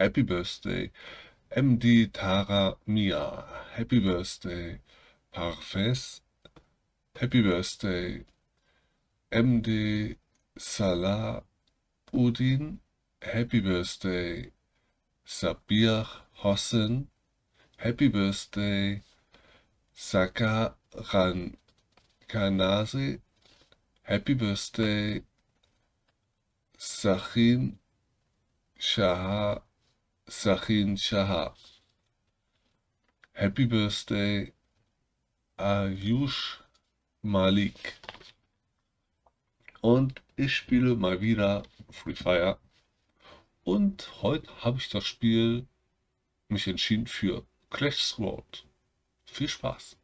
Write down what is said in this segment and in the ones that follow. Happy birthday, MD Tara Mia. Happy birthday, Parvez. Happy birthday, MD Salahuddin. Happy birthday, Sabir Hossin. Happy birthday, Saka Ran-Kanazi. Happy birthday, Sachin Shah. Happy birthday, Ayush Malik. Und ich spiele mal wieder Free Fire. Und heute habe ich das Spiel mich entschieden für Clash Squad. Viel Spaß!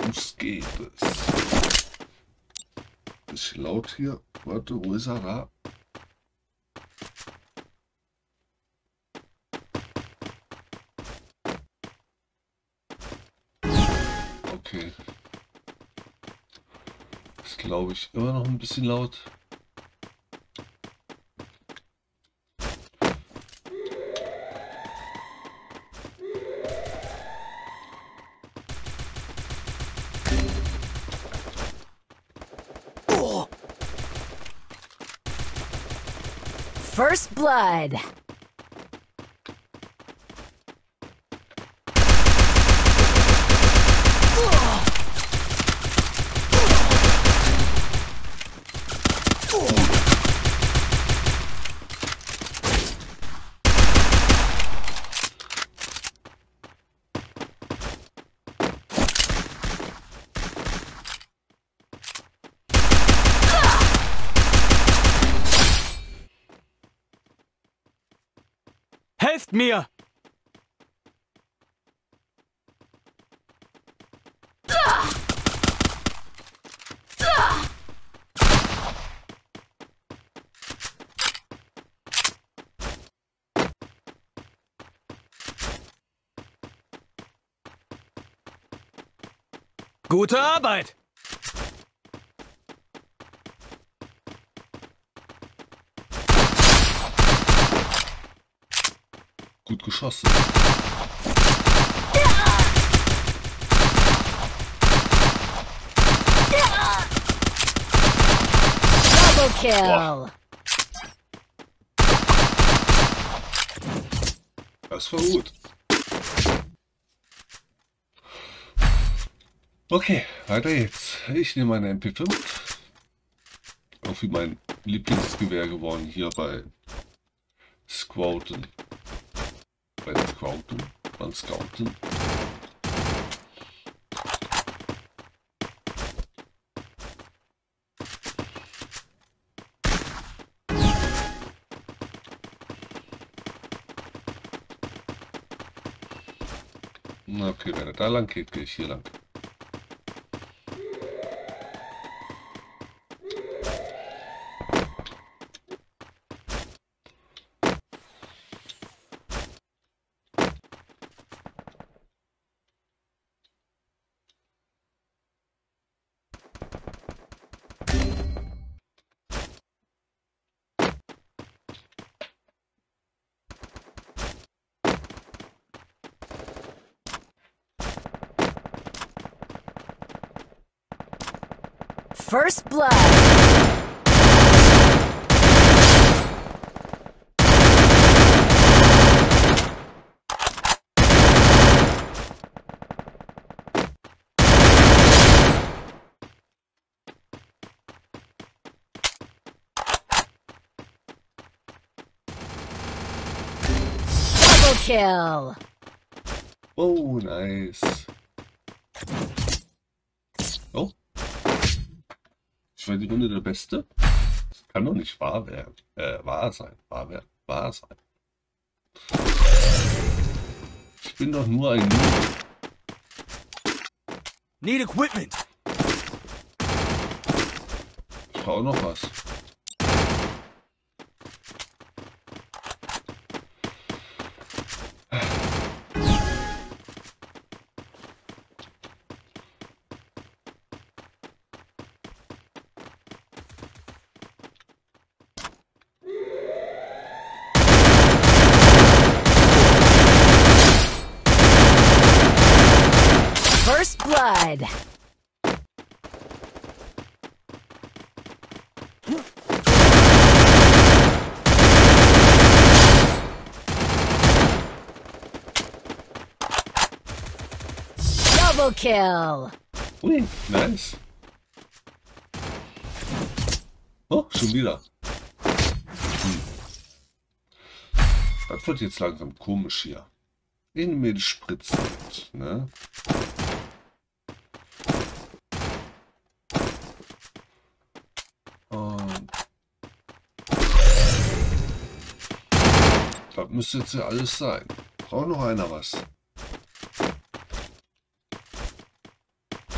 Los geht es. Bisschen laut hier. Warte, wo ist er da? Okay. Ist, glaube ich, immer noch ein bisschen laut. First blood. Helft mir! Gute Arbeit! Gut geschossen. Double kill. Das war gut. Okay, weiter jetzt. Ich nehme meine MP5. Auch wie mein Lieblingsgewehr geworden hier bei Squaden. Beim Scouten. Okay, wenn er da lang geht, gehe ich hier lang. First blood. Double kill. Oh, nice. Die Runde der Beste? Das kann doch nicht wahr werden. Wahr sein. Ich bin doch nur ein Noob. Need equipment. Ich brauche noch was. blood. Double kill. Wee, nice. Oh, schon wieder. Das wird jetzt langsam komisch hier. In mir spritzend, ne? Das müsste jetzt ja alles sein. Braucht noch einer was?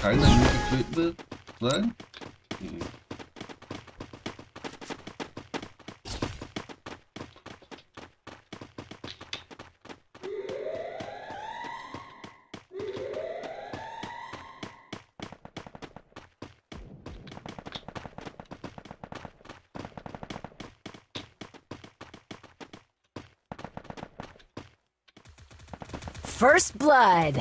Keiner mitgequält will? Nein? Mhm. First blood.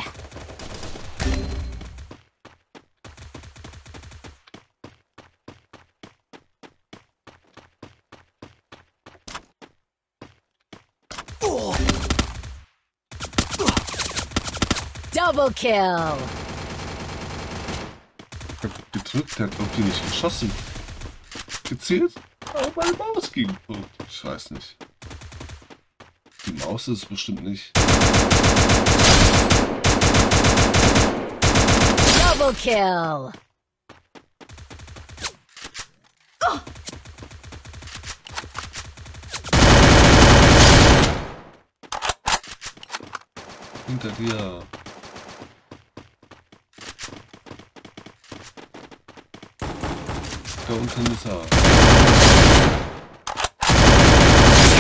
Double kill. Ich hab gedrückt, der hat irgendwie nicht geschossen. Gezielt? Oh, meine Maus ging. Oh, ich weiß nicht. Die Maus ist es bestimmt nicht. Double kill. Oh. Hinter dir. Da unten ist er.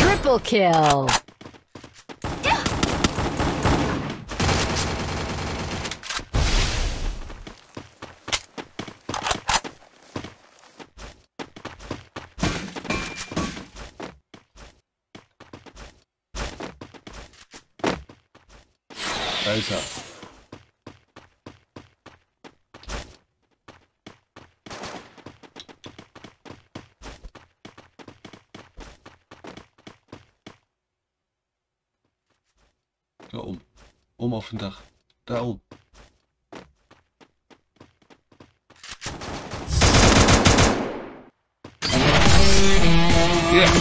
Triple kill. Alter. Da oben. Oben auf dem Dach. Da oben. Yeah.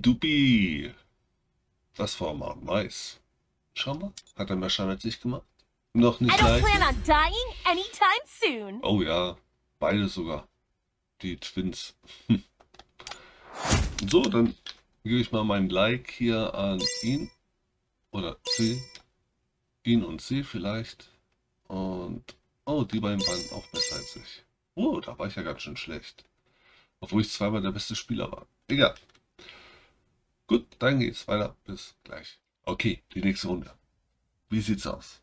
Dupi. Das war mal nice. Schau mal, hat er mehr Schaden als ich gemacht? Noch nicht leicht. Oh ja, beide sogar. Die Twins. So, dann gebe ich mal mein Like hier an ihn. Oder sie. Ihn und sie vielleicht. Und, oh, die beiden waren auch besser als ich. Oh, da war ich ja ganz schön schlecht. Obwohl ich zweimal der beste Spieler war. Egal. Gut, dann geht's weiter. Bis gleich. Okay, die nächste Runde. Wie sieht's aus?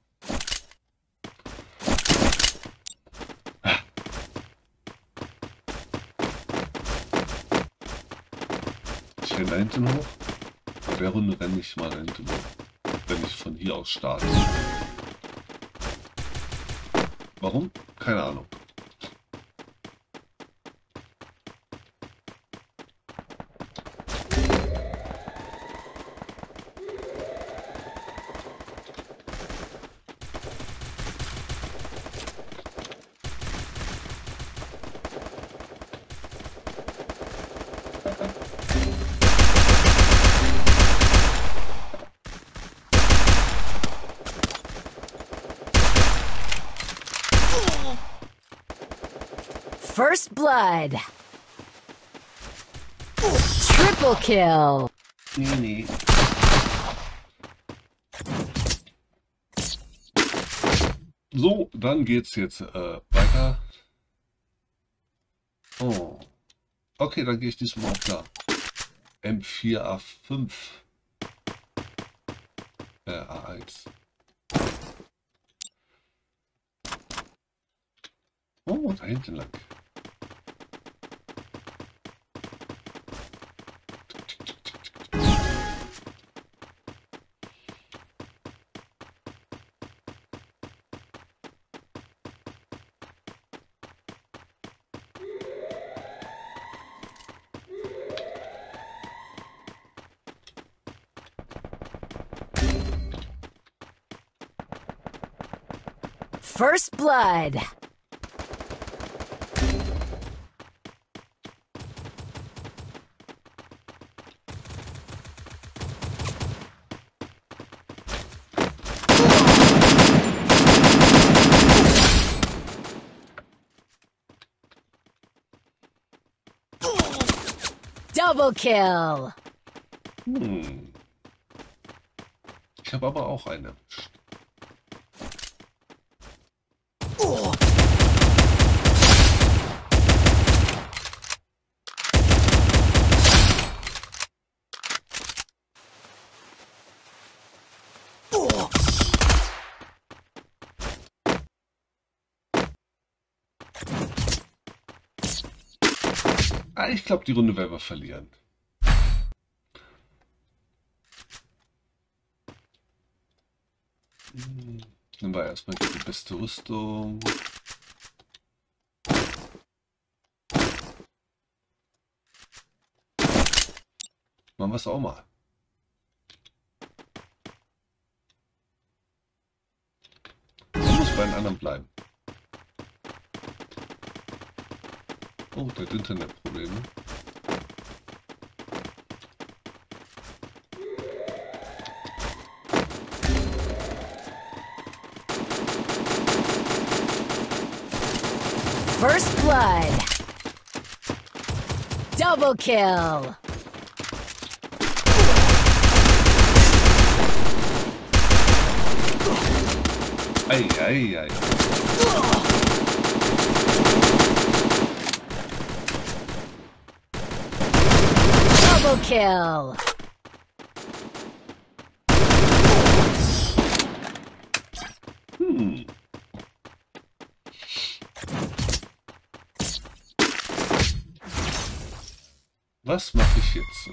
Ich renne da hinten hoch. Bei der Runde renne ich mal da hinten hoch. Wenn ich von hier aus starte. Warum? Keine Ahnung. First blood. Triple kill. Nee. So, dann geht's jetzt weiter. Oh. Okay, dann gehe ich diesmal auf da. M4A5. A1. Oh, da hinten lang. First blood. Double kill. Ich habe aber auch eine. Ich glaube, die Runde werden wir verlieren. Nehmen wir erstmal die beste Rüstung. Machen wir es auch mal. Ich muss bei den anderen bleiben. Oh, der hat Internetprobleme. First blood. Double kill. Ay, ay, ay. Double kill. Was mache ich jetzt?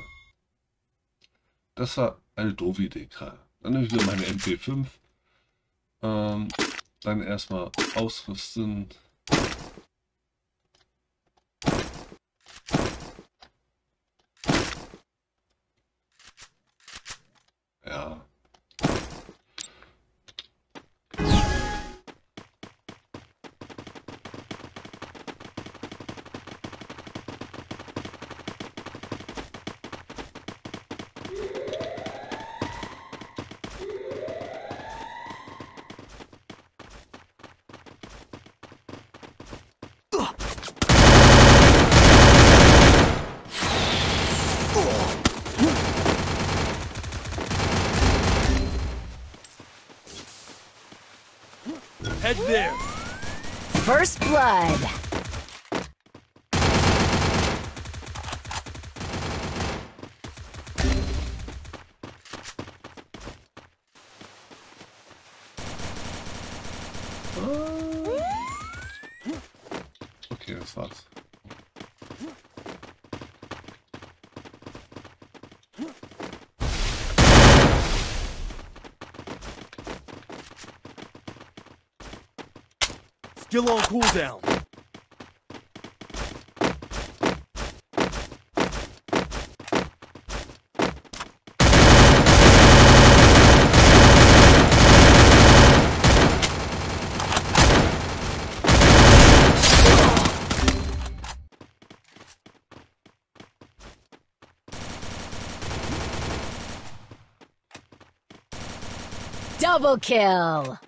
Das war eine doofe Idee gerade. Dann nehme ich wieder meine MP5. Dann erstmal ausrüsten. Ja. There. First blood. Okay, das war's. Still on cooldown. Double kill.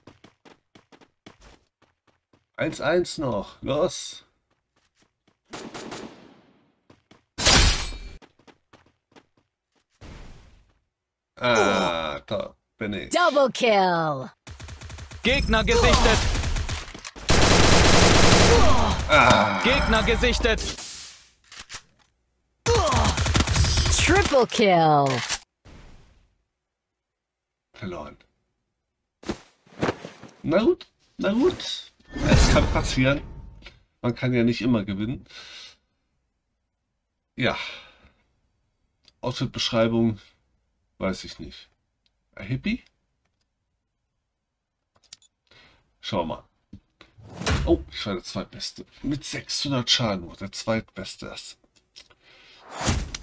1-1 noch. Los. Ah, da bin ich. Double kill. Gegner gesichtet. Ah. Gegner gesichtet. Triple kill. Verloren. Na gut, na gut. Es kann passieren. Man kann ja nicht immer gewinnen. Ja. Outfit-Beschreibung weiß ich nicht. Ein Hippie? Schau mal. Oh, ich war der Zweitbeste. Mit 600 Schaden nur. Der Zweitbeste ist.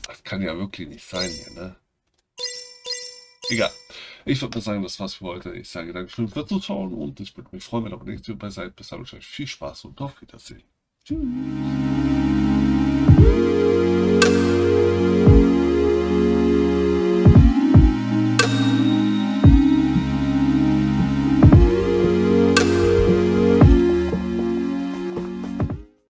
Das kann ja wirklich nicht sein hier, ne? Egal. Ich würde mal sagen, das war's für heute. Ich sage Dankeschön fürs Zuschauen und ich würde mich freuen, wenn ihr auch nächstes Video dabei seid. Bis dann wünsche ich euch viel Spaß und auf Wiedersehen. Tschüss.